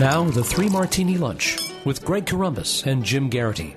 Now, the Three Martini Lunch with Greg Corombos and Jim Geraghty.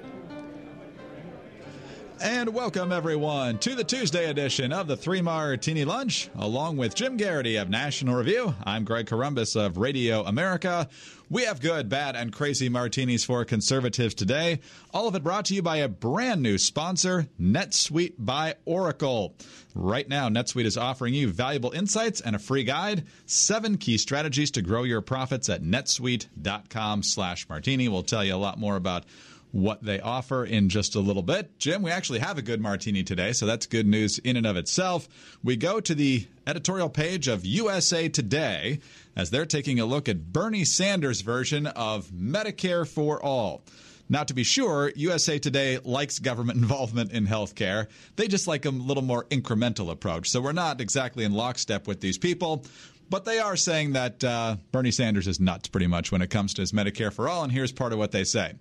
And welcome, everyone, to the Tuesday edition of the Three Martini Lunch. Along with Jim Geraghty of National Review, I'm Greg Corombos of Radio America. We have good, bad, and crazy martinis for conservatives today. All of it brought to you by a brand new sponsor, NetSuite by Oracle. Right now, NetSuite is offering you valuable insights and a free guide, 7 key strategies to grow your profits at netsuite.com/martini. We'll tell you a lot more about what they offer in just a little bit. Jim, we actually have a good martini today, so that's good news in and of itself. We go to the editorial page of USA Today as they're taking a look at Bernie Sanders' version of Medicare for All. Now, to be sure, USA Today likes government involvement in health care. They just like a little more incremental approach, so we're not exactly in lockstep with these people. But they are saying that Bernie Sanders is nuts, pretty much, when it comes to his Medicare for All, and here's part of what they say.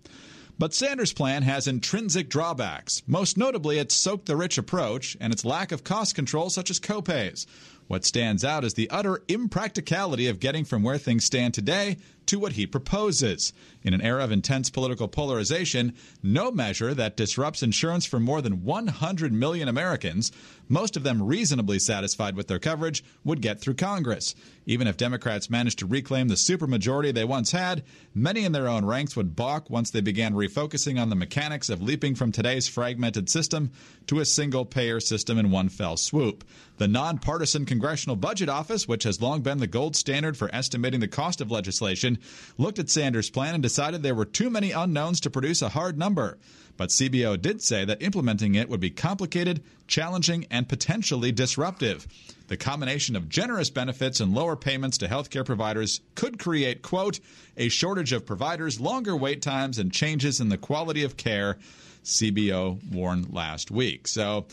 But Sanders' plan has intrinsic drawbacks, most notably its soak-the-rich approach and its lack of cost control such as copays. What stands out is the utter impracticality of getting from where things stand today to what he proposes. In an era of intense political polarization, no measure that disrupts insurance for more than 100 million Americans, most of them reasonably satisfied with their coverage, would get through Congress. Even if Democrats managed to reclaim the supermajority they once had, many in their own ranks would balk once they began refocusing on the mechanics of leaping from today's fragmented system to a single-payer system in one fell swoop. The nonpartisan Congressional Budget Office, which has long been the gold standard for estimating the cost of legislation, looked at Sanders' plan and decided there were too many unknowns to produce a hard number. But CBO did say that implementing it would be complicated, challenging, and potentially disruptive. The combination of generous benefits and lower payments to health care providers could create, quote, a shortage of providers, longer wait times, and changes in the quality of care, CBO warned last week. So,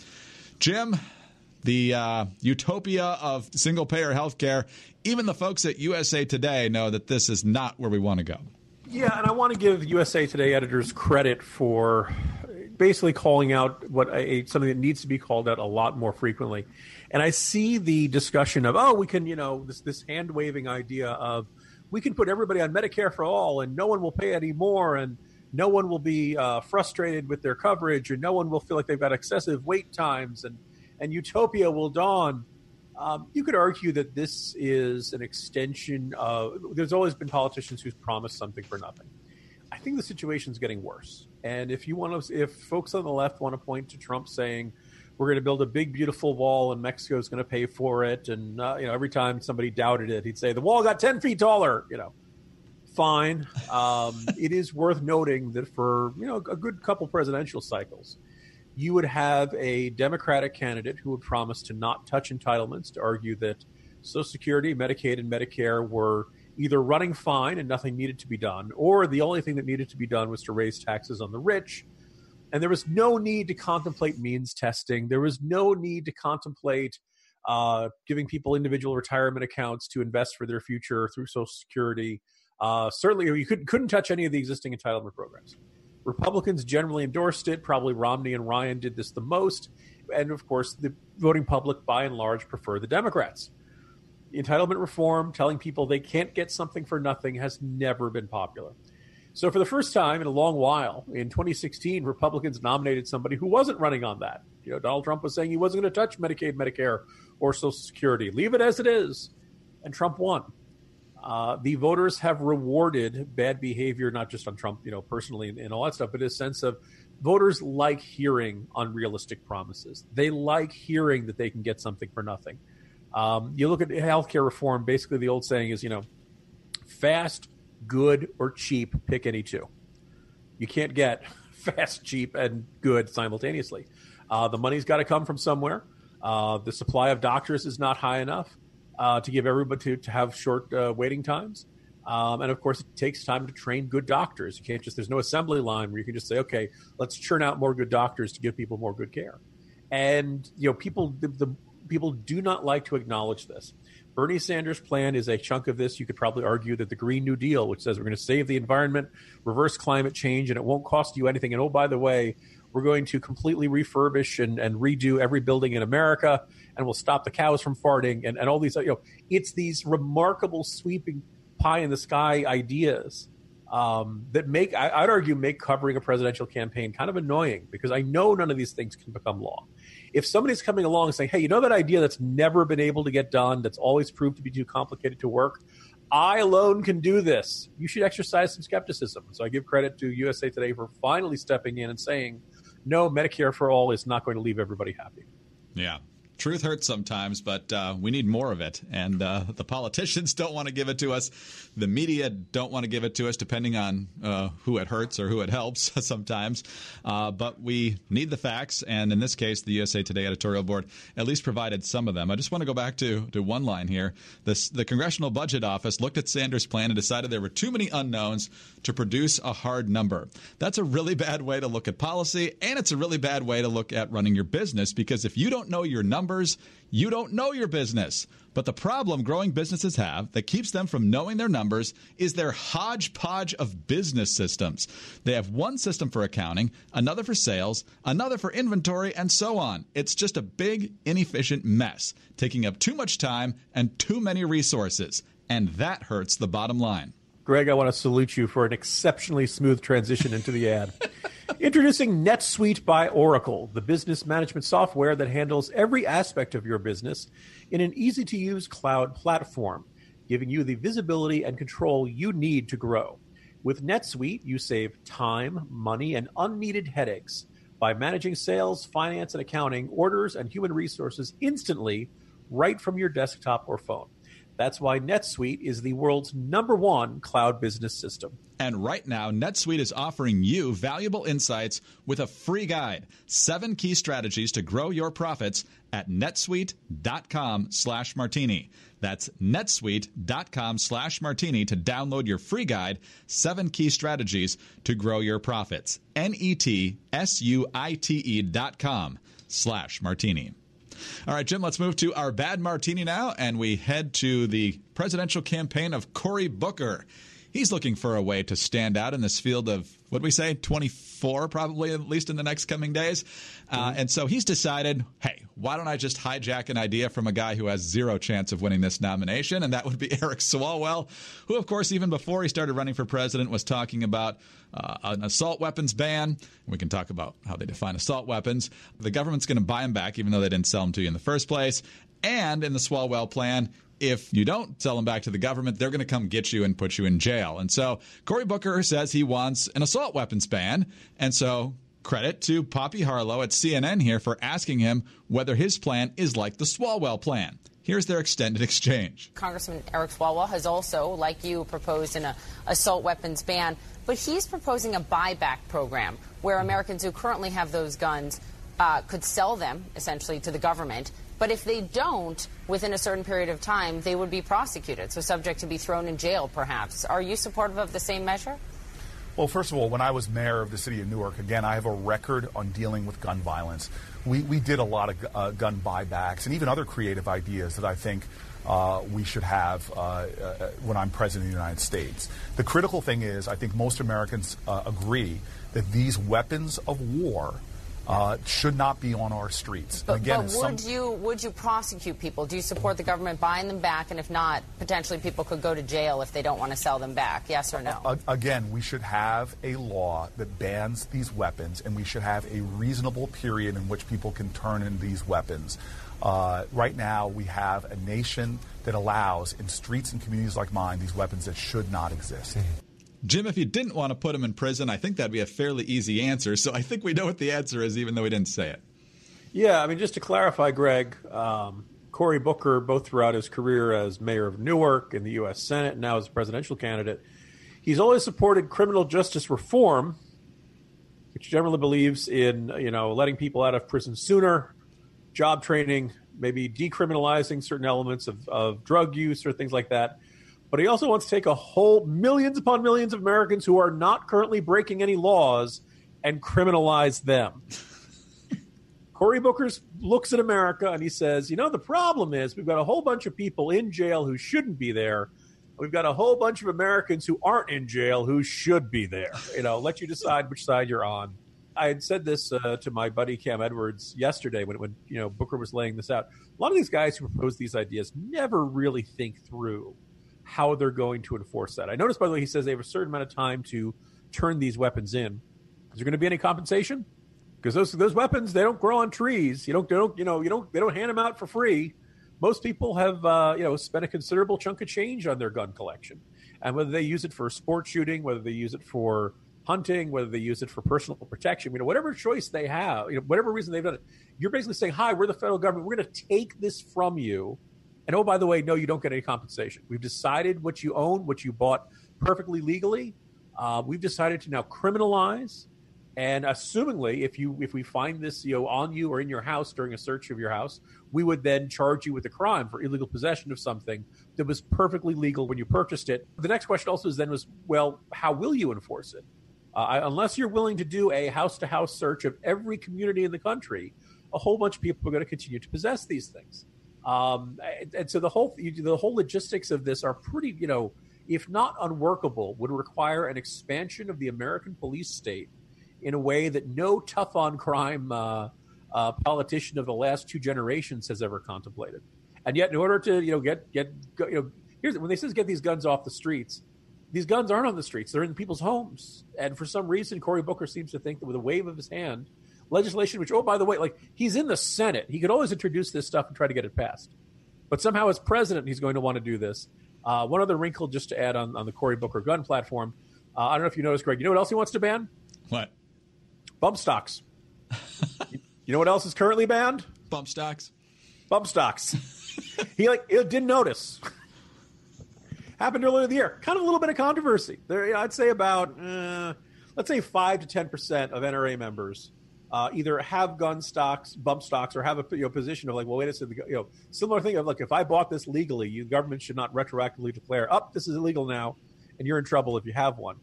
Jim, the utopia of single-payer health care, even the folks at USA Today know that this is not where we want to go. Yeah, and I want to give USA Today editors credit for basically calling out what something that needs to be called out a lot more frequently. And I see the discussion of, oh, we can, you know, this hand-waving idea of we can put everybody on Medicare for All and no one will pay any more and no one will be frustrated with their coverage and no one will feel like they've got excessive wait times and utopia will dawn. You could argue that this is an extension of – there's always been politicians who've promised something for nothing. I think the situation's getting worse. And if you want to – if folks on the left want to point to Trump saying we're going to build a big, beautiful wall and Mexico's going to pay for it and you know, every time somebody doubted it, he'd say the wall got 10 feet taller, you know, fine. It is worth noting that for, you know, a good couple presidential cycles, you would have a Democratic candidate who would promise to not touch entitlements, to argue that Social Security, Medicaid, and Medicare were either running fine and nothing needed to be done, or the only thing that needed to be done was to raise taxes on the rich. And there was no need to contemplate means testing. There was no need to contemplate giving people individual retirement accounts to invest for their future through Social Security. Certainly, you couldn't touch any of the existing entitlement programs. Republicans generally endorsed it. Probably Romney and Ryan did this the most. And, of course, the voting public, by and large, prefer the Democrats. Entitlement reform, telling people they can't get something for nothing, has never been popular. So for the first time in a long while, in 2016, Republicans nominated somebody who wasn't running on that. You know, Donald Trump was saying he wasn't going to touch Medicaid, Medicare, or Social Security. Leave it as it is. And Trump won. The voters have rewarded bad behavior, not just on Trump, you know, personally and all that stuff, but a sense of voters like hearing unrealistic promises. They like hearing that they can get something for nothing. You look at healthcare reform, basically the old saying is, you know, fast, good, or cheap, pick any two. You can't get fast, cheap, and good simultaneously. The money's got to come from somewhere. The supply of doctors is not high enough to give everybody to have short waiting times. And, of course, it takes time to train good doctors. You can't just – there's no assembly line where you can just say, okay, let's churn out more good doctors to give people more good care. And, you know, people do not like to acknowledge this. Bernie Sanders' plan is a chunk of this. You could probably argue that the Green New Deal, which says we're going to save the environment, reverse climate change, and it won't cost you anything. And, oh, by the way, we're going to completely refurbish and redo every building in America, and we'll stop the cows from farting and all these. You know, it's these remarkable sweeping pie in the sky ideas that make, I'd argue, make covering a presidential campaign kind of annoying, because I know none of these things can become law. If somebody's coming along saying, hey, you know that idea that's never been able to get done, that's always proved to be too complicated to work, I alone can do this, you should exercise some skepticism. So I give credit to USA Today for finally stepping in and saying, no, Medicare for All is not going to leave everybody happy. Yeah. Truth hurts sometimes, but we need more of it. And the politicians don't want to give it to us. The media don't want to give it to us, depending on who it hurts or who it helps sometimes. But we need the facts. And in this case, the USA Today editorial board at least provided some of them. I just want to go back to one line here. The Congressional Budget Office looked at Sanders' plan and decided there were too many unknowns to produce a hard number. That's a really bad way to look at policy. And it's a really bad way to look at running your business, because if you don't know your numbers, you don't know your business. But the problem growing businesses have that keeps them from knowing their numbers is their hodgepodge of business systems. They have one system for accounting, another for sales, another for inventory, and so on. It's just a big, inefficient mess, taking up too much time and too many resources. And that hurts the bottom line. Greg, I want to salute you for an exceptionally smooth transition into the ad. Introducing NetSuite by Oracle, the business management software that handles every aspect of your business in an easy-to-use cloud platform, giving you the visibility and control you need to grow. With NetSuite, you save time, money, and unneeded headaches by managing sales, finance and accounting, orders, and human resources instantly right from your desktop or phone. That's why NetSuite is the world's #1 cloud business system. And right now, NetSuite is offering you valuable insights with a free guide, 7 key strategies to grow your profits at netsuite.com/martini. That's netsuite.com/martini to download your free guide, 7 key strategies to grow your profits. netsuite.com/martini. All right, Jim, let's move to our bad martini now, and we head to the presidential campaign of Cory Booker. He's looking for a way to stand out in this field of, what do we say, 24 probably, at least in the next coming days. And so he's decided, hey, why don't I just hijack an idea from a guy who has zero chance of winning this nomination, and that would be Eric Swalwell, who, of course, even before he started running for president, was talking about an assault weapons ban. We can talk about how they define assault weapons. The government's going to buy them back, even though they didn't sell them to you in the first place. And in the Swalwell plan, if you don't sell them back to the government, they're going to come get you and put you in jail. And so Cory Booker says he wants an assault weapons ban. And so credit to Poppy Harlow at CNN here for asking him whether his plan is like the Swalwell plan. Here's their extended exchange. Congressman Eric Swalwell has also, like you, proposed an assault weapons ban. But he's proposing a buyback program where Americans who currently have those guns could sell them, essentially, to the government. But if they don't, within a certain period of time, they would be prosecuted, so subject to be thrown in jail, perhaps. Are you supportive of the same measure? Well, first of all, when I was mayor of the city of Newark, again, I have a record on dealing with gun violence. We did a lot of gun buybacks and even other creative ideas that I think we should have when I'm president of the United States. The critical thing is I think most Americans agree that these weapons of war should not be on our streets. But, again, would you prosecute people? Do you support the government buying them back? And if not, potentially people could go to jail if they don't want to sell them back. Yes or no? Again, we should have a law that bans these weapons, and we should have a reasonable period in which people can turn in these weapons. Right now, we have a nation that allows, in streets and communities like mine, these weapons that should not exist. Jim, if you didn't want to put him in prison, I think that'd be a fairly easy answer. So I think we know what the answer is, even though he didn't say it. Yeah, I mean, just to clarify, Greg, Cory Booker, both throughout his career as mayor of Newark in the U.S. Senate and now as a presidential candidate, he's always supported criminal justice reform, which generally believes in, letting people out of prison sooner, job training, maybe decriminalizing certain elements of drug use or things like that. But he also wants to take a whole millions upon millions of Americans who are not currently breaking any laws and criminalize them. Cory Booker looks at America and he says, the problem is we've got a whole bunch of people in jail who shouldn't be there. We've got a whole bunch of Americans who aren't in jail who should be there. Let you decide which side you're on. I had said this to my buddy Cam Edwards yesterday when Booker was laying this out. A lot of these guys who propose these ideas never really think through how they're going to enforce that. I noticed, by the way, he says they have a certain amount of time to turn these weapons in. Is there going to be any compensation? Because those weapons, they don't grow on trees. They don't hand them out for free. Most people have spent a considerable chunk of change on their gun collection, and whether they use it for sport shooting, whether they use it for hunting, whether they use it for personal protection, whatever choice they have, whatever reason they've done it, you're basically saying, hi, we're the federal government. We're going to take this from you. And oh, by the way, no, you don't get any compensation. We've decided what you own, what you bought perfectly legally. We've decided to now criminalize. And assumingly, if we find this, on you or in your house during a search of your house, we would then charge you with a crime for illegal possession of something that was perfectly legal when you purchased it. The next question also was, well, how will you enforce it? Unless you're willing to do a house-to-house search of every community in the country, a whole bunch of people are going to continue to possess these things. And so the whole logistics of this are pretty, if not unworkable, would require an expansion of the American police state in a way that no tough-on-crime politician of the last two generations has ever contemplated. And yet, in order to when they says get these guns off the streets, these guns aren't on the streets; they're in people's homes. And for some reason, Cory Booker seems to think that with a wave of his hand, legislation, which, oh by the way, like he's in the Senate, he could always introduce this stuff and try to get it passed. But somehow, as president, he's going to want to do this. One other wrinkle, just to add on the Cory Booker gun platform, I don't know if you noticed, Greg. You know what else he wants to ban? What? Bump stocks. You know what else is currently banned? Bump stocks. He didn't notice. Happened earlier in the year. Kind of a little bit of controversy. There, I'd say about, let's say 5 to 10% of NRA members either have gun stocks, bump stocks, or have a position of like, well, wait a second. Similar thing of like, if I bought this legally, the government should not retroactively declare, this is illegal now, and you're in trouble if you have one.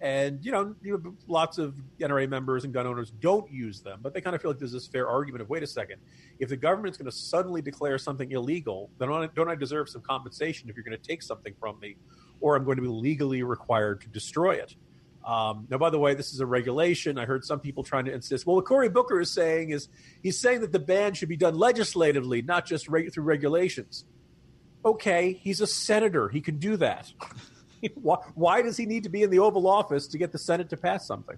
And, lots of NRA members and gun owners don't use them, but they kind of feel like there's this fair argument of, wait a second, if the government's going to suddenly declare something illegal, then don't I deserve some compensation if you're going to take something from me, or I'm going to be legally required to destroy it? Now, by the way, this is a regulation. I heard some people trying to insist, well, what Cory Booker is saying is he's saying that the ban should be done legislatively, not just through regulations. Okay, he's a senator. He can do that. Why does he need to be in the Oval Office to get the Senate to pass something?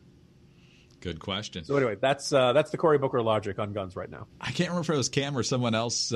Good question. So anyway, that's the Cory Booker logic on guns right now. I can't remember if it was Cam or someone else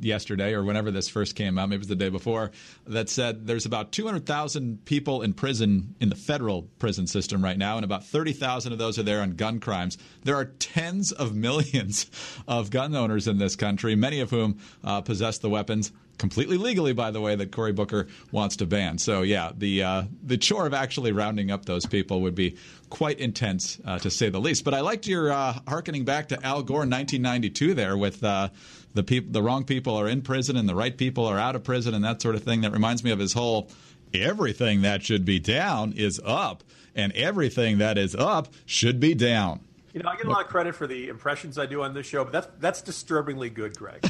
yesterday or whenever this first came out, maybe it was the day before, that said there's about 200,000 people in prison in the federal prison system right now, and about 30,000 of those are there on gun crimes. There are tens of millions of gun owners in this country, many of whom possess the weapons completely legally, by the way, that Cory Booker wants to ban. So, yeah, the chore of actually rounding up those people would be quite intense, to say the least. But I liked your hearkening back to Al Gore in 1992 there with the wrong people are in prison and the right people are out of prison and that sort of thing. That reminds me of his whole everything that should be down is up and everything that is up should be down. I get a lot of credit for the impressions I do on this show, but that's disturbingly good, Greg.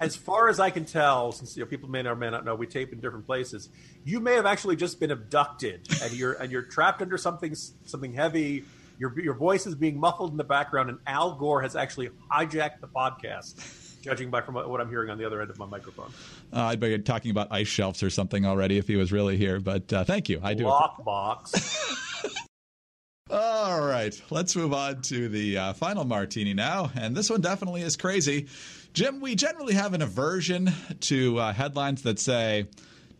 As far as I can tell, since people may or may not know, we tape in different places. You may have actually just been abducted, and you're trapped under something heavy. Your voice is being muffled in the background, and Al Gore has actually hijacked the podcast, judging by from what I'm hearing on the other end of my microphone. I'd be talking about ice shelves or something already if he was really here. But thank you, I do. Lockbox. All right, let's move on to the final martini now, and this one definitely is crazy. Jim, we generally have an aversion to headlines that say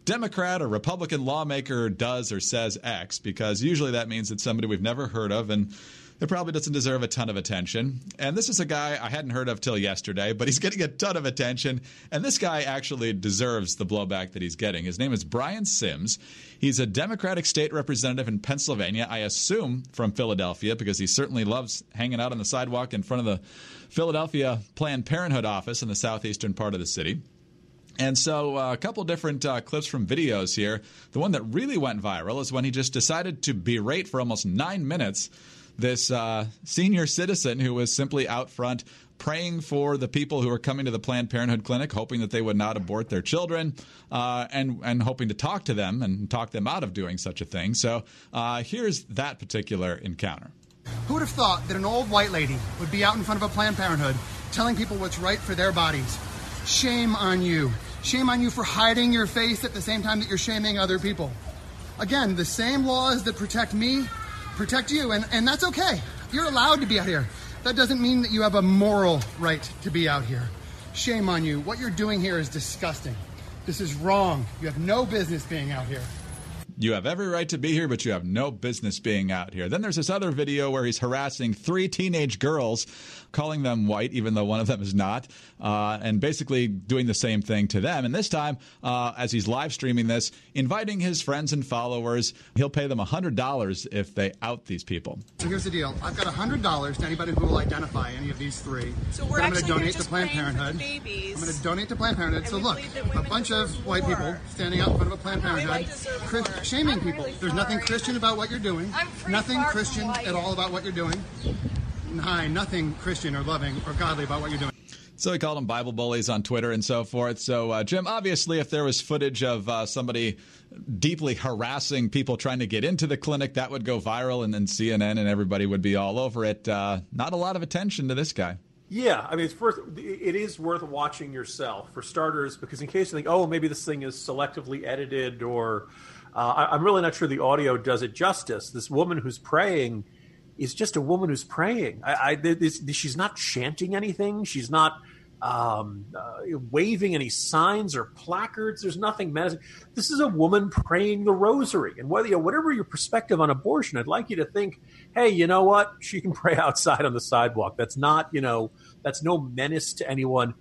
Democrat or Republican lawmaker does or says X, because usually that means it's somebody we've never heard of and it probably doesn't deserve a ton of attention. And this is a guy I hadn't heard of till yesterday, but he's getting a ton of attention. And this guy actually deserves the blowback that he's getting. His name is Brian Sims. He's a Democratic state representative in Pennsylvania, I assume from Philadelphia, because he certainly loves hanging out on the sidewalk in front of the Philadelphia Planned Parenthood office in the southeastern part of the city. And so a couple different clips from videos here. The one that really went viral is when he just decided to berate for almost 9 minutes this senior citizen who was simply out front praying for the people who were coming to the Planned Parenthood clinic, hoping that they would not abort their children, and hoping to talk to them and talk them out of doing such a thing. So here's that particular encounter. Who would have thought that an old white lady would be out in front of a Planned Parenthood telling people what's right for their bodies? Shame on you. Shame on you for hiding your face at the same time that you're shaming other people. Again, the same laws that protect me, protect you, and that's okay. You're allowed to be out here. That doesn't mean that you have a moral right to be out here. Shame on you. What you're doing here is disgusting. This is wrong. You have no business being out here. You have every right to be here, but you have no business being out here. Then there's this other video where he's harassing three teenage girls, calling them white, even though one of them is not, and basically doing the same thing to them. And this time, as he's live streaming this, inviting his friends and followers, he'll pay them $100 if they out these people. So here's the deal. I've got $100 to anybody who will identify any of these three. So we're actually donate to Planned Parenthood. I'm going to donate to Planned Parenthood. So look, a bunch of white people standing out in front of a Planned Parenthood. Shaming people. Really, there's nothing Christian about what you're doing. Nothing Christian at all about what you're doing. Nothing Christian or loving or godly about what you're doing. So he called them Bible bullies on Twitter and so forth. So, Jim, obviously, if there was footage of somebody deeply harassing people trying to get into the clinic, that would go viral, and then CNN and everybody would be all over it. Not a lot of attention to this guy. Yeah, I mean, it is worth watching yourself, for starters, because in case you think, oh, maybe this thing is selectively edited or... I'm really not sure the audio does it justice. This woman who's praying is just a woman who's praying. She's not chanting anything. She's not waving any signs or placards. There's nothing menacing. This is a woman praying the rosary. And whatever your perspective on abortion, I'd like you to think, hey, you know what? She can pray outside on the sidewalk. That's not, that's no menace to anyone.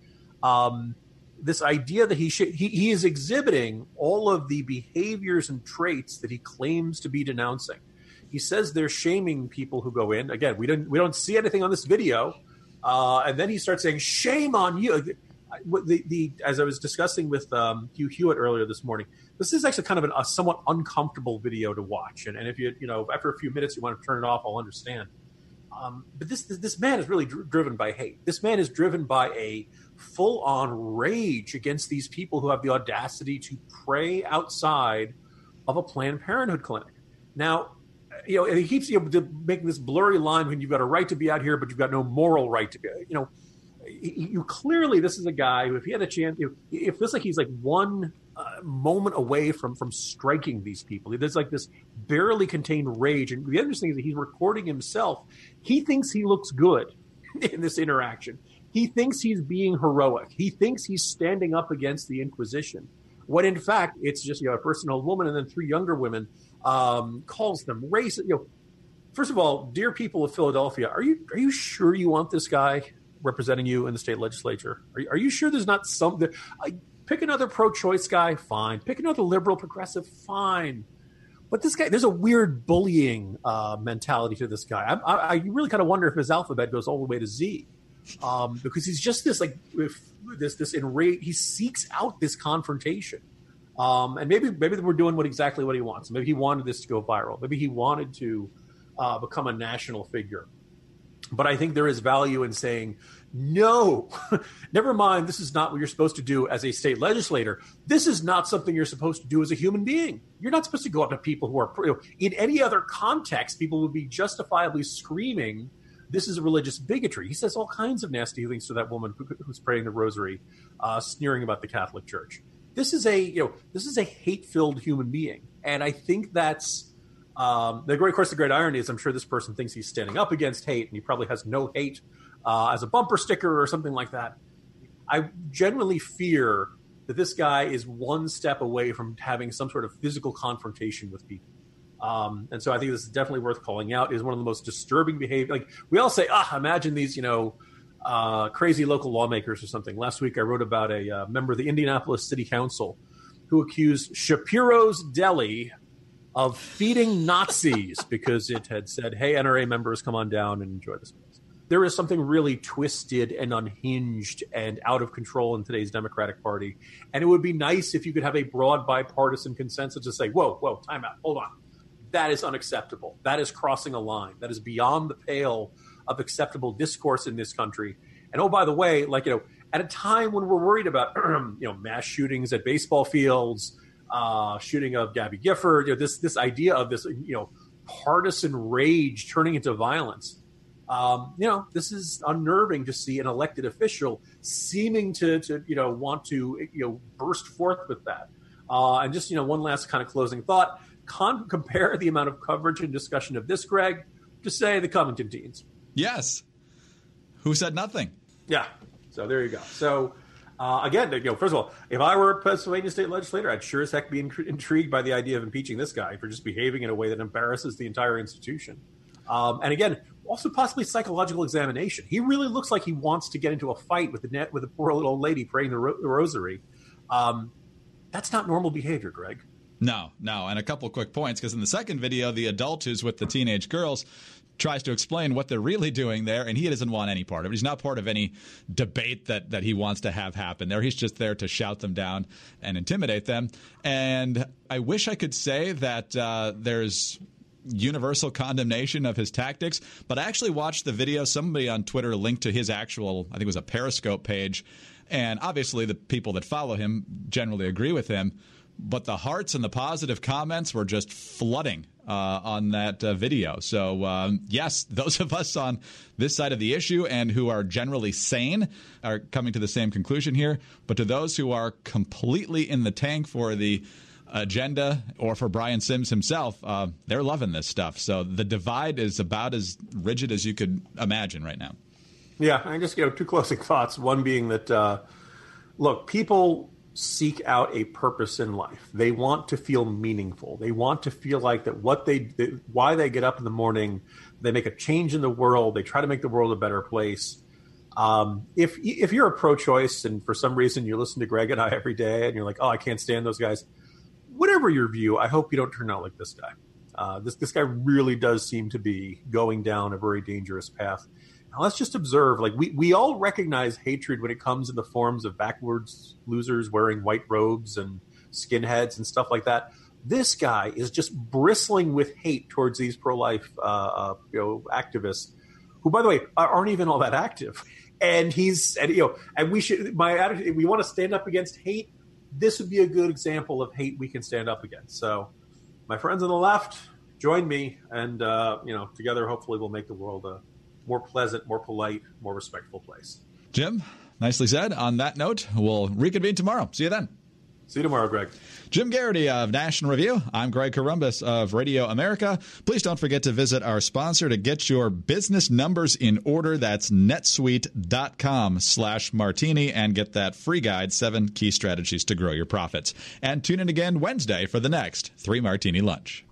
This idea that he is exhibiting all of the behaviors and traits that he claims to be denouncing. He says they're shaming people who go in. Again, we don't see anything on this video, and then he starts saying, "Shame on you." As I was discussing with Hugh Hewitt earlier this morning, this is actually kind of a somewhat uncomfortable video to watch. And if you after a few minutes you want to turn it off, I'll understand. But this man is really driven by hate. This man is driven by a full-on rage against these people who have the audacity to pray outside of a Planned Parenthood clinic. Now, and he keeps making this blurry line when you've got a right to be out here, but you've got no moral right to be. You clearly, this is a guy who, if he had a chance, it feels like he's like one moment away from striking these people. There's like this barely contained rage. And the interesting thing is that he's recording himself. He thinks he looks good in this interaction. He thinks he's being heroic. He thinks he's standing up against the Inquisition, when in fact it's just a person, old woman, and then three younger women, calls them racist. First of all, dear people of Philadelphia, are you sure you want this guy representing you in the state legislature? Are you sure there's not something? Pick another pro-choice guy, fine. Pick another liberal progressive, fine. But this guy, there's a weird bullying mentality to this guy. I really kind of wonder if his alphabet goes all the way to Z. Because he's just this this enraged. He seeks out this confrontation, and maybe we're doing exactly what he wants. Maybe he wanted this to go viral. Maybe he wanted to become a national figure. But I think there is value in saying, no, never mind. This is not what you're supposed to do as a state legislator. This is not something you're supposed to do as a human being. You're not supposed to go up to people who are in any other context. People would be justifiably screaming, this is a religious bigotry. He says all kinds of nasty things to that woman who's praying the rosary, sneering about the Catholic Church. This is a hate-filled human being, and I think that's the great irony is I'm sure this person thinks he's standing up against hate, and he probably has no hate as a bumper sticker or something like that. I genuinely fear that this guy is one step away from having some sort of physical confrontation with people. And so I think this is definitely worth calling out. Is one of the most disturbing behavior. Like we all say, imagine these, crazy local lawmakers or something. Last week I wrote about a member of the Indianapolis City Council who accused Shapiro's Deli of feeding Nazis because it had said, hey, NRA members, come on down and enjoy this place. There is something really twisted and unhinged and out of control in today's Democratic Party. And it would be nice if you could have a broad bipartisan consensus to say, whoa, time out, hold on. That is unacceptable. That is crossing a line. That is beyond the pale of acceptable discourse in this country. And oh, by the way, at a time when we're worried about, mass shootings at baseball fields, shooting of Gabby Gifford, this idea of this, partisan rage turning into violence. This is unnerving to see an elected official seeming to want to burst forth with that. And just, one last kind of closing thought, compare the amount of coverage and discussion of this, Greg, to say the Covington teens. Yes. Who said nothing? Yeah. So there you go. So again, first of all, if I were a Pennsylvania state legislator, I'd sure as heck be intrigued by the idea of impeaching this guy for just behaving in a way that embarrasses the entire institution. And again, also possibly psychological examination. He really looks like he wants to get into a fight with a poor little old lady praying the rosary. That's not normal behavior, Greg. No. And a couple quick points, because in the second video, the adult who's with the teenage girls tries to explain what they're really doing there, and he doesn't want any part of it. He's not part of any debate that he wants to have happen there. He's just there to shout them down and intimidate them. And I wish I could say that there's universal condemnation of his tactics, but I actually watched the video. Somebody on Twitter linked to his actual, I think it was a Periscope page, and obviously the people that follow him generally agree with him, but the hearts and the positive comments were just flooding on that video. So, yes, those of us on this side of the issue and who are generally sane are coming to the same conclusion here, but to those who are completely in the tank for the agenda or for Brian Sims himself, they're loving this stuff. So the divide is about as rigid as you could imagine right now. Yeah, I just two closing thoughts. One being that, look, people seek out a purpose in life. They want to feel meaningful. They want to feel like that why they get up in the morning, they make a change in the world. They try to make the world a better place. If you're a pro-choice and for some reason you listen to Greg and I every day and you're like, oh, I can't stand those guys. Whatever your view, I hope you don't turn out like this guy. This guy really does seem to be going down a very dangerous path. Now, let's just observe, like we all recognize hatred when it comes in the forms of backwards losers wearing white robes and skinheads and stuff like that. This guy is just bristling with hate towards these pro-life activists, who, by the way, aren't even all that active. And we want to stand up against hate. This would be a good example of hate we can stand up against. So my friends on the left, join me. And, together, hopefully we'll make the world a more pleasant, more polite, more respectful place. Jim, nicely said. On that note, we'll reconvene tomorrow. See you then. See you tomorrow, Greg. Jim Geraghty of National Review. I'm Greg Corombos of Radio America. Please don't forget to visit our sponsor to get your business numbers in order. That's netsuite.com/martini and get that free guide, 7 Key Strategies to Grow Your Profits. And tune in again Wednesday for the next 3 Martini Lunch.